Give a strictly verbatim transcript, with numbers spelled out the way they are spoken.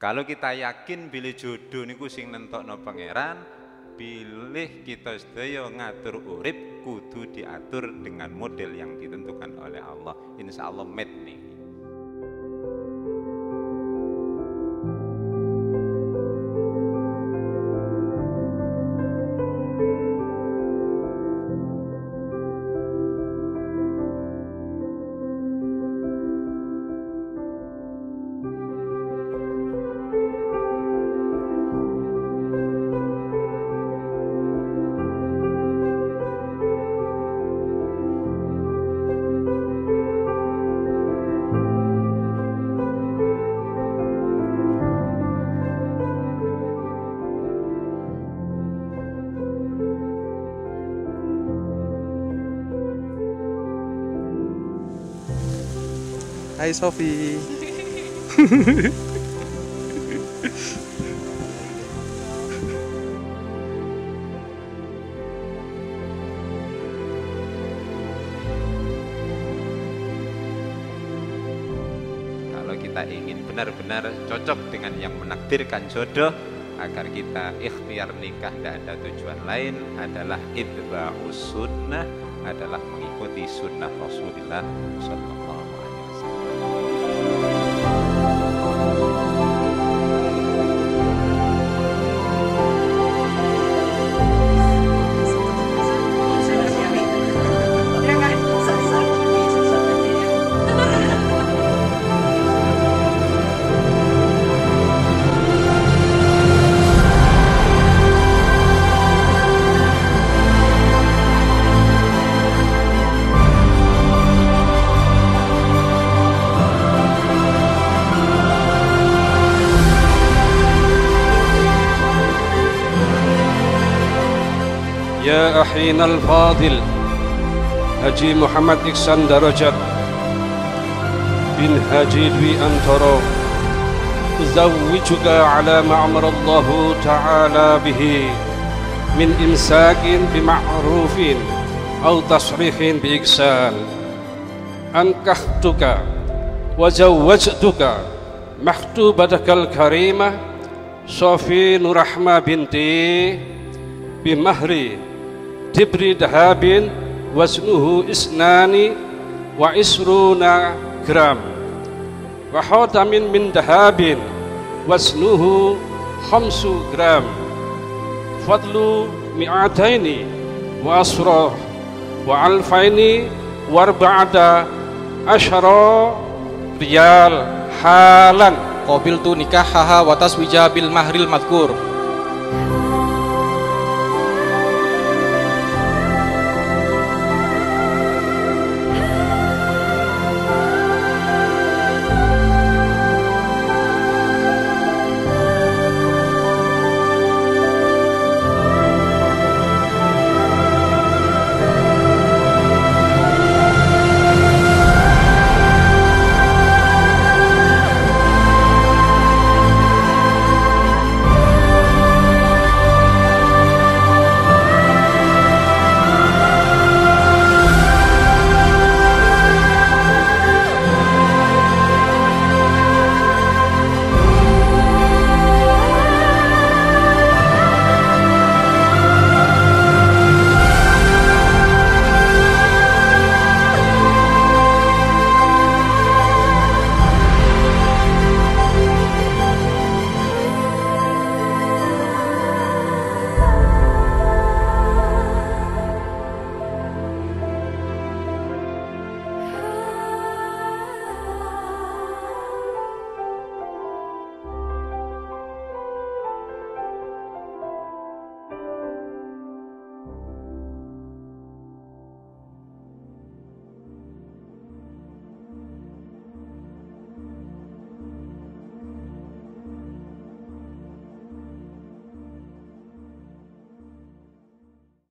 Kalau kita yakin pilih jodoh niku sing nentokno pangeran, pilih kita sedaya ngatur urip kudu diatur dengan model yang ditentukan oleh Allah. Insya Allah met nih. Hai Shofi. Kalau kita ingin benar-benar cocok dengan yang menakdirkan jodoh, agar kita ikhtiar nikah dan ada tujuan lain adalah ittiba'us sunnah, adalah mengikuti sunnah Rasulullah shallallahu alaihi wasallam. يا أحينا الفاضل هجي محمد إكسان درجة بن هجي دوي أنترو أزوجك على ما أمر الله تعالى به من إمساك بمعروف أو تصريح بإحسان أنكحتك وزوجتك مخطوبتك الكريمة صوفي نورحمة بنتي بمهري Dibri dahabin wasnuhu isnani wa isruna gram wa hatamin min dahabin wasnuhu khamsu gram fadlu mi'ataini wa asrah wa alfaini wa arba'ata asyara riyal halan qabiltu nikahaha wa taswija bil mahril madkur.